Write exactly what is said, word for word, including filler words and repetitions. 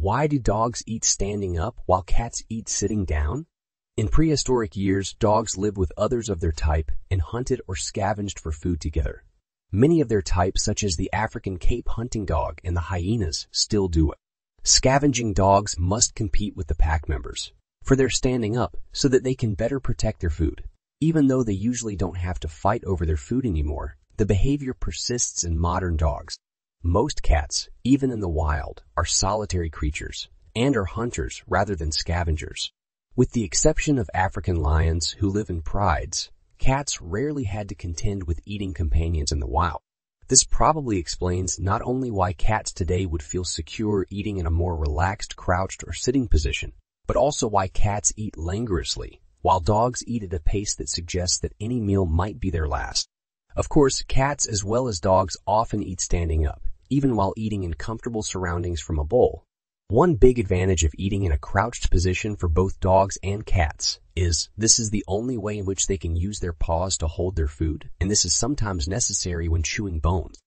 Why do dogs eat standing up while cats eat sitting down? In prehistoric years, dogs lived with others of their type and hunted or scavenged for food together. Many of their type, such as the African Cape hunting dog and the hyenas, still do it. Scavenging dogs must compete with the pack members for their standing up so that they can better protect their food. Even though they usually don't have to fight over their food anymore, the behavior persists in modern dogs. Most cats, even in the wild, are solitary creatures and are hunters rather than scavengers. With the exception of African lions who live in prides, cats rarely had to contend with eating companions in the wild. This probably explains not only why cats today would feel secure eating in a more relaxed, crouched, or sitting position, but also why cats eat languorously, while dogs eat at a pace that suggests that any meal might be their last. Of course, cats as well as dogs often eat standing up, even while eating in comfortable surroundings from a bowl. One big advantage of eating in a crouched position for both dogs and cats is this is the only way in which they can use their paws to hold their food, and this is sometimes necessary when chewing bones.